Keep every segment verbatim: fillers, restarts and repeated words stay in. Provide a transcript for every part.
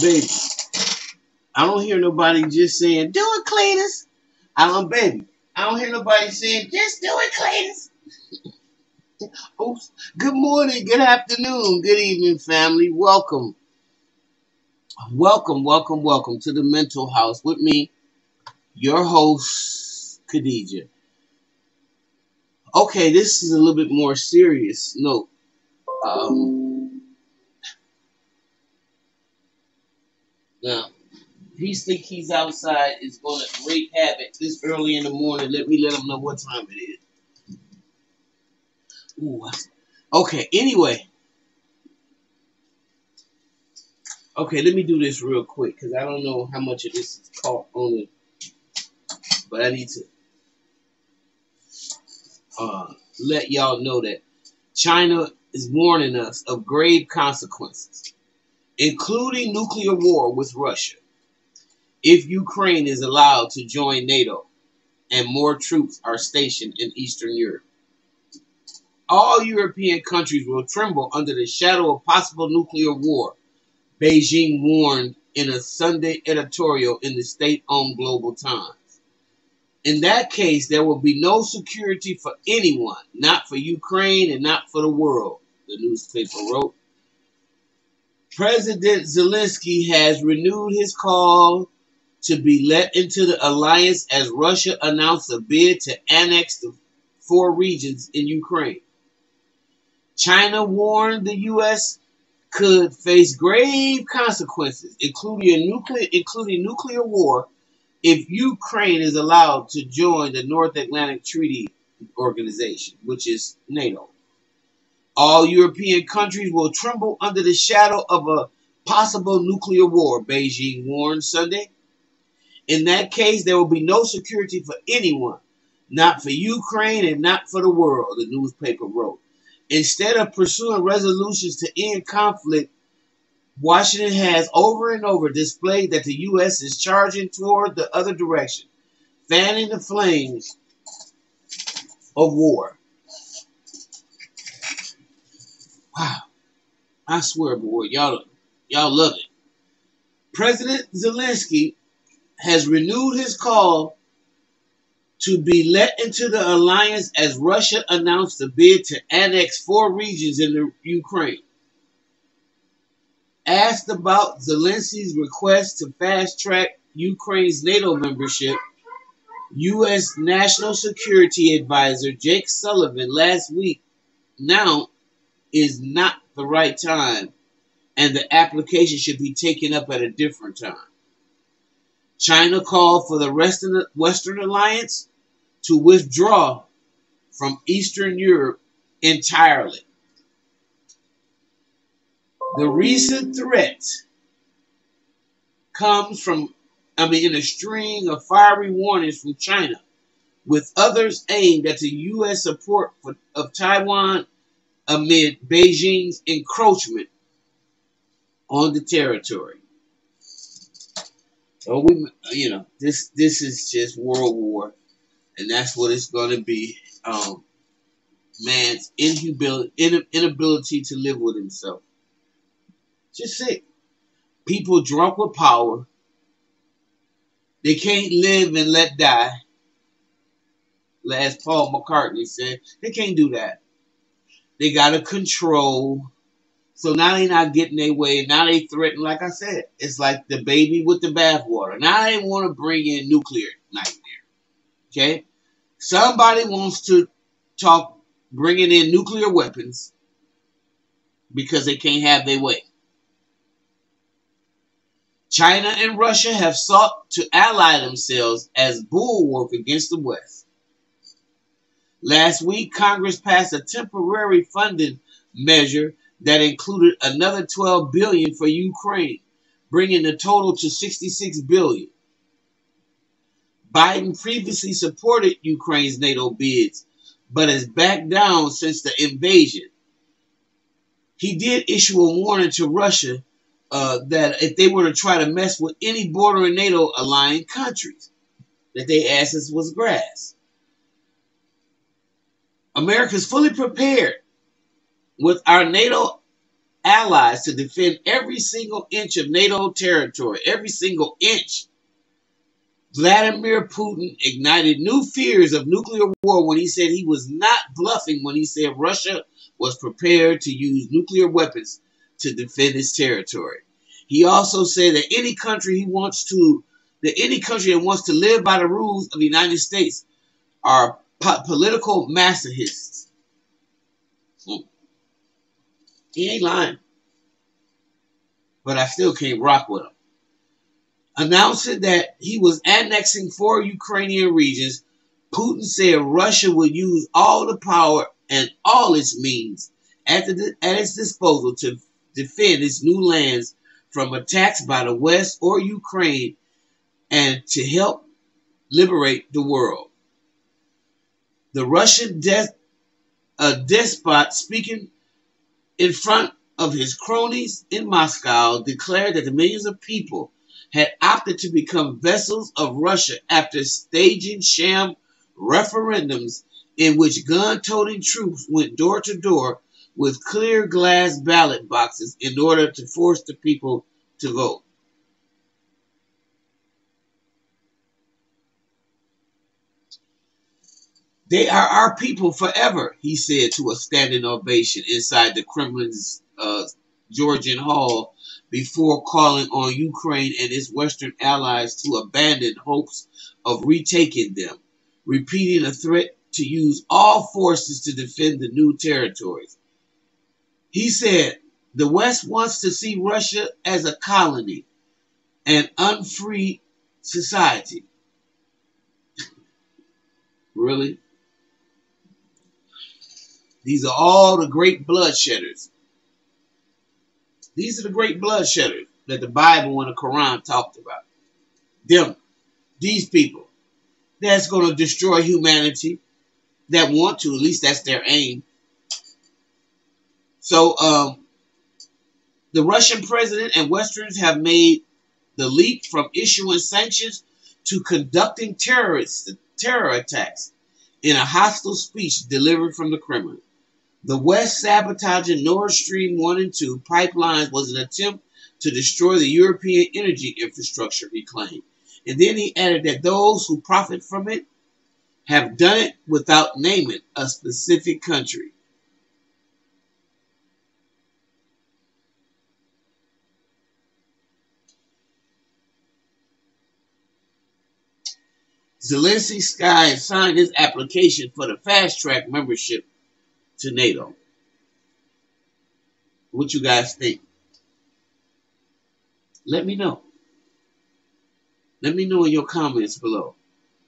Baby, I don't hear nobody just saying, do it, Cletus. I don't, baby. I don't hear nobody saying, just do it, Cletus. Oops. Good morning, good afternoon, good evening, family. Welcome. Welcome, welcome, welcome to the Mental House with me, your host, Khadijah. Okay, this is a little bit more serious note. Um, now, these think he's outside is going to wreak havoc this early in the morning. Let me let him know what time it is. Ooh, okay, anyway. Okay, let me do this real quick because I don't know how much of this is caught on it. But I need to uh, let y'all know that China is warning us of grave consequences, including nuclear war with Russia, if Ukraine is allowed to join NATO and more troops are stationed in Eastern Europe. All European countries will tremble under the shadow of possible nuclear war, Beijing warned in a Sunday editorial in the state-owned Global Times. In that case, there will be no security for anyone, not for Ukraine and not for the world, the newspaper wrote. President Zelensky has renewed his call to be let into the alliance as Russia announced a bid to annex the four regions in Ukraine. China warned the U S could face grave consequences, including a nuclear, including nuclear war, if Ukraine is allowed to join the North Atlantic Treaty Organization, which is NATO. All European countries will tremble under the shadow of a possible nuclear war, Beijing warned Sunday. In that case, there will be no security for anyone, not for Ukraine and not for the world, the newspaper wrote. Instead of pursuing resolutions to end conflict, Washington has over and over displayed that the U S is charging toward the other direction, fanning the flames of war. Wow. I swear, boy, y'all, y'all love it. President Zelensky has renewed his call to be let into the alliance as Russia announced a bid to annex four regions in the Ukraine. Asked about Zelensky's request to fast-track Ukraine's NATO membership, U S National Security Advisor Jake Sullivan last week, now is not the right time, and the application should be taken up at a different time. China called for the rest of the Western alliance to withdraw from Eastern Europe entirely. The recent threat comes from, I mean, in a string of fiery warnings from China, with others aimed at the U S support for, of Taiwan amid Beijing's encroachment on the territory. So we, you know, this this is just world war, and that's what it's going to be. Um, man's inability to live with himself. Just sick. People drunk with power. They can't live and let die. As Paul McCartney said, they can't do that. They got to control. So now they not getting their way. Now they threaten, like I said. It's like the baby with the bathwater. Now they want to bring in nuclear nightmare. Okay? Somebody wants to talk, bringing in nuclear weapons because they can't have their way. China and Russia have sought to ally themselves as bulwark against the West. Last week, Congress passed a temporary funding measure that included another twelve billion dollars for Ukraine, bringing the total to sixty-six billion dollars. Biden previously supported Ukraine's NATO bids, but has backed down since the invasion. He did issue a warning to Russia Uh, that if they were to try to mess with any bordering NATO aligned countries, that they asses was grass. America's fully prepared with our NATO allies to defend every single inch of NATO territory, every single inch. Vladimir Putin ignited new fears of nuclear war when he said he was not bluffing when he said Russia was prepared to use nuclear weapons to defend its territory. He also said that any country he wants to, that any country that wants to live by the rules of the United States are po- political masochists. Hmm. He ain't lying. But I still can't rock with him. Announcing that he was annexing four Ukrainian regions, Putin said Russia will use all the power and all its means at, the, at its disposal to defend its new lands from attacks by the West or Ukraine and to help liberate the world. The Russian de- a despot speaking in front of his cronies in Moscow declared that the millions of people had opted to become vessels of Russia after staging sham referendums in which gun-toting troops went door-to-door with clear glass ballot boxes in order to force the people to vote. They are our people forever, he said to a standing ovation inside the Kremlin's uh, Georgian Hall, before calling on Ukraine and its Western allies to abandon hopes of retaking them, repeating a threat to use all forces to defend the new territories. He said, the West wants to see Russia as a colony, an unfree society. Really? These are all the great bloodshedders. These are the great bloodshedders that the Bible and the Quran talked about. Them, these people, that's going to destroy humanity, that want to, at least that's their aim. So, um, the Russian president and Westerners have made the leap from issuing sanctions to conducting terrorist terror attacks in a hostile speech delivered from the Kremlin. The West sabotaging Nord Stream one and two pipelines was an attempt to destroy the European energy infrastructure, he claimed. And then he added that those who profit from it have done it without naming a specific country. Zelensky signed his application for the fast-track membership to NATO. What you guys think? Let me know. Let me know in your comments below.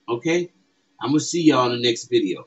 Okay? I'm going to see y'all in the next video.